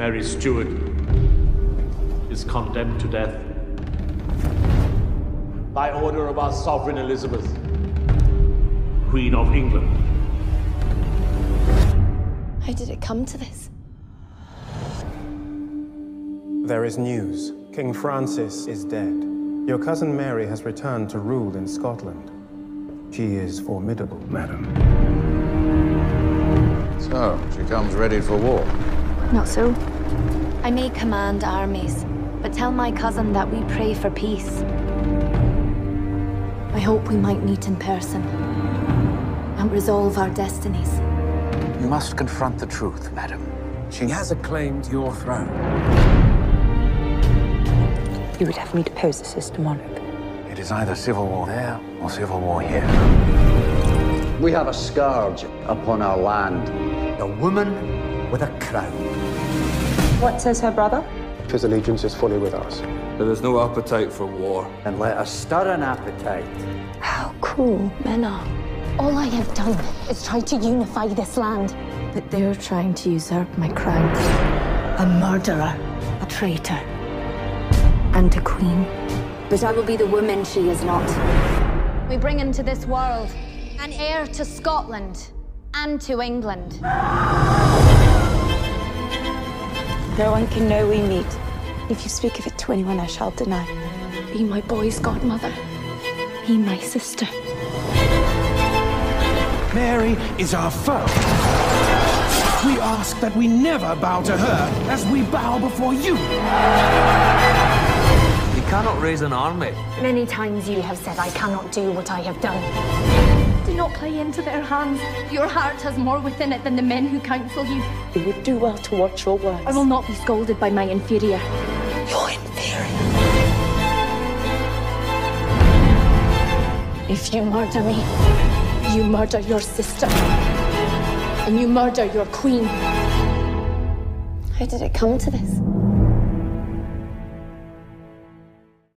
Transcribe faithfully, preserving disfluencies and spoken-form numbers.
Mary Stuart is condemned to death by order of our sovereign Elizabeth, Queen of England. How did it come to this? There is news. King Francis is dead. Your cousin Mary has returned to rule in Scotland. She is formidable, madam. So, she comes ready for war. Not so. I may command armies, but tell my cousin that we pray for peace. I hope we might meet in person and resolve our destinies. You must confront the truth, madam. She has acclaimed your throne. You would have me depose the sister monarch. It is either civil war there or civil war here. We have a scourge upon our land. A woman with a crown. What says her brother? His allegiance is fully with us. There is no appetite for war. And let us stir an appetite. How cruel men are. All I have done is try to unify this land. But they're trying to usurp my crown. A murderer, a traitor, and a queen. But I will be the woman she is not. We bring into this world an heir to Scotland and to England. No one can know we meet. If you speak of it to anyone, I shall deny. Be my boy's godmother. Be my sister. Mary is our foe. We ask that we never bow to her as we bow before you. You cannot raise an army. Many times you have said I cannot do what I have done. Do not play into their hands. Your heart has more within it than the men who counsel you. You would do well to watch your words. I will not be scolded by my inferior. Your inferior? If you murder me, you murder your sister. And you murder your queen. How did it come to this?